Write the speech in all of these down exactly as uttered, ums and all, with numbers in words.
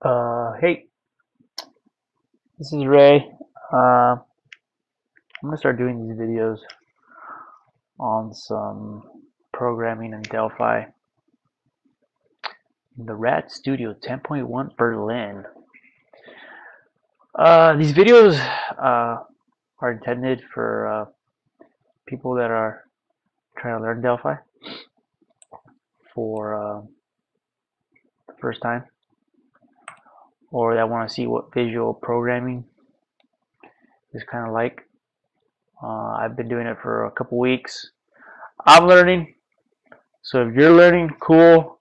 Uh, hey, this is Ray. Uh, I'm gonna start doing these videos on some programming in Delphi. In the Rad Studio ten point one Berlin. Uh, these videos uh, are intended for uh, people that are trying to learn Delphi for uh, the first time, or that want to see what visual programming is kind of like. Uh, I've been doing it for a couple weeks. I'm learning, so if you're learning, cool.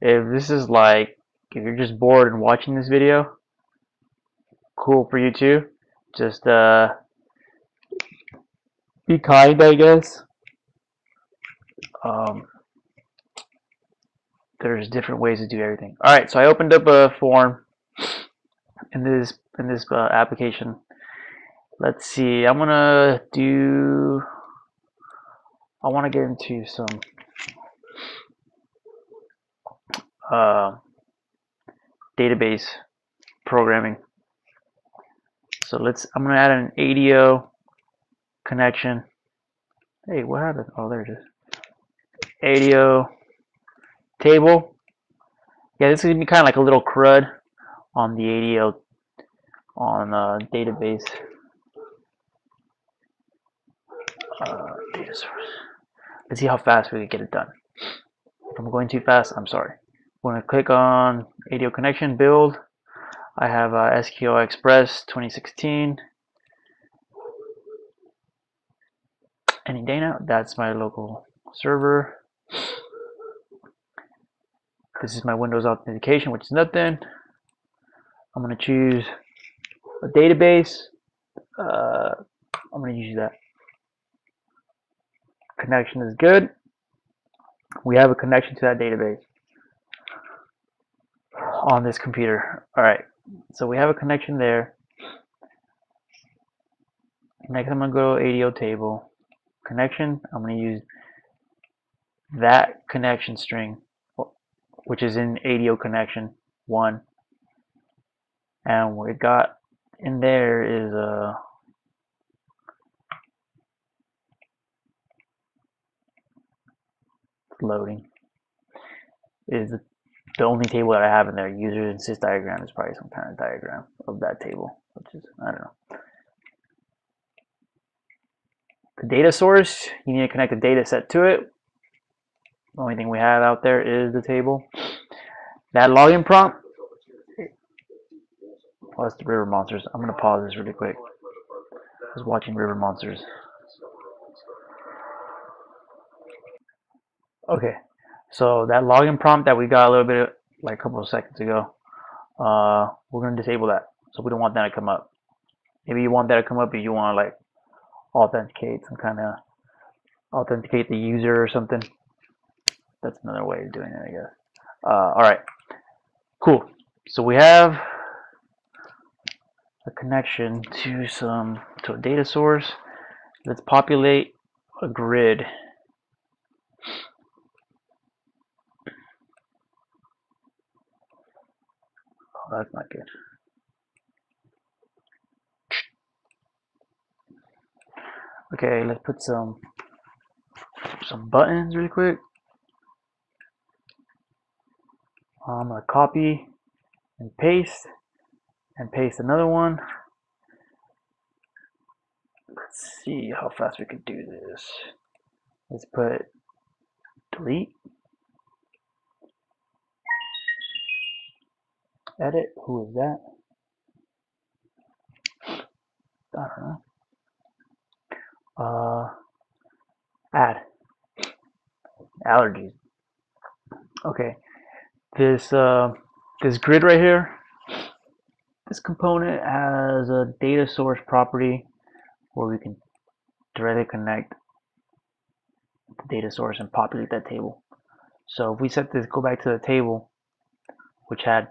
If this is like, if you're just bored and watching this video, cool for you too. Just uh, be kind, I guess. Um, there's different ways to do everything. All right, so I opened up a form in this in this uh, application. Let's see. I'm gonna do. I want to get into some uh, database programming. So let's. I'm gonna add an A D O connection. Hey, what happened? Oh, there it is. A D O table. Yeah, this is gonna be kind of like a little crud on the A D O on uh, database uh, data source. Let's see how fast we can get it done. If I'm going too fast, I'm sorry. I'm going to click on A D O connection build. I have uh, S Q L Express twenty sixteen. Any day now. That's my local server. This is my Windows authentication, which is nothing. I'm going to choose a database. Uh, I'm going to use that. Connection is good. We have a connection to that database on this computer. All right. So we have a connection there. Next, I'm going to go to A D O table connection. I'm going to use that connection string, which is in A D O connection one. And what we got in there is a loading is the only table that I have in there. User and sys diagram is probably some kind of diagram of that table, which is, I don't know. The data source, you need to connect a data set to it. The only thing we have out there is the table. That login prompt plus the River Monsters. I'm going to pause this really quick. I was watching River Monsters. Okay, so that login prompt that we got a little bit, of, like a couple of seconds ago, uh, we're going to disable that. So we don't want that to come up. Maybe you want that to come up if you want to like authenticate some kind of, authenticate the user or something. That's another way of doing it, I guess. Uh, all right, cool. So we have a connection to some to a data source. Let's populate a grid. Oh, that's not good. Okay, let's put some some buttons really quick. I'm gonna copy and paste. And paste another one. Let's see how fast we can do this. Let's put delete, edit. Who is that? I don't know. Uh, add allergies. Okay, this uh, this grid right here. This component has a data source property where we can directly connect the data source and populate that table. So if we set this, go back to the table, which had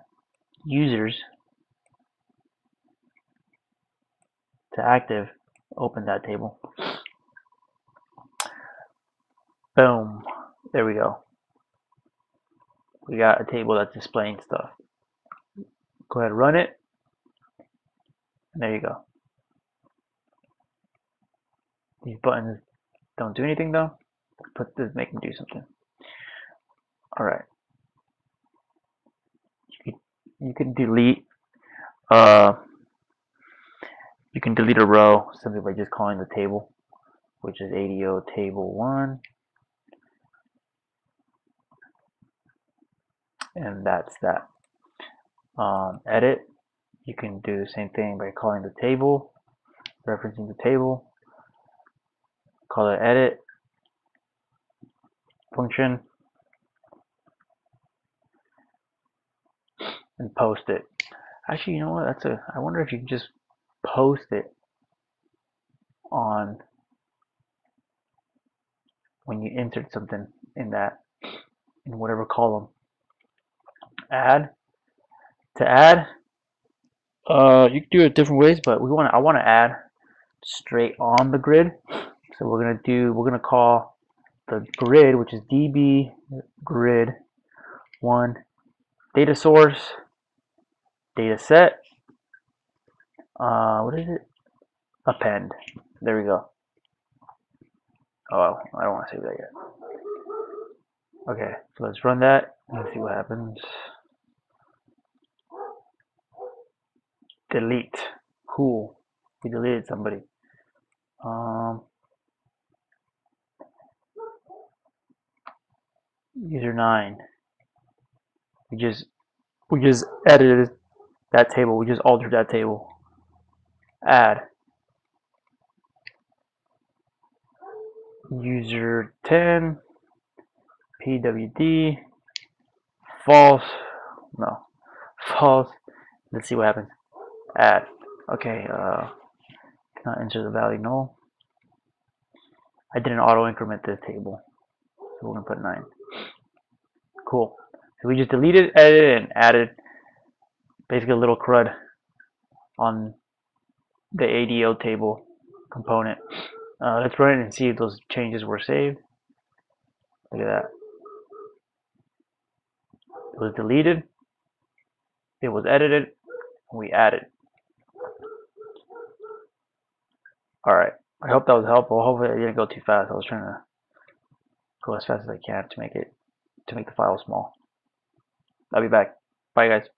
users to active, open that table. Boom. There we go. We got a table that's displaying stuff. Go ahead and run it. And there you go. These buttons don't do anything though. But this make them do something. Alright. You can, you can delete uh you can delete a row simply by just calling the table, which is A D O table one. And that's that. Um, edit, you can do the same thing by calling the table, referencing the table, call it edit function, and post it. Actually, you know what, that's a, I wonder if you can just post it on when you insert something in that, in whatever column. Add. To add, uh, you can do it different ways, but we want I want to add straight on the grid. So we're gonna do we're gonna call the grid, which is D B grid one data source data set. Uh, what is it? Append. There we go. Oh, I don't want to save that yet. Okay, so let's run that and see what happens. Delete. Cool. We deleted somebody. Um, user nine. We just we just edited that table. We just altered that table. Add. User ten. P W D. False. No. False. Let's see what happens. Add. Okay, uh, cannot enter the value null. I did an auto increment to the table, so we're gonna put nine. Cool. So we just deleted, edited, and added basically a little crud on the A D O table component. Uh, let's run it and see if those changes were saved. Look at that. It was deleted. It was edited. We added. Alright, I hope that was helpful. Hopefully I didn't go too fast. I was trying to go as fast as I can to make it to make the file small. I'll be back. Bye guys.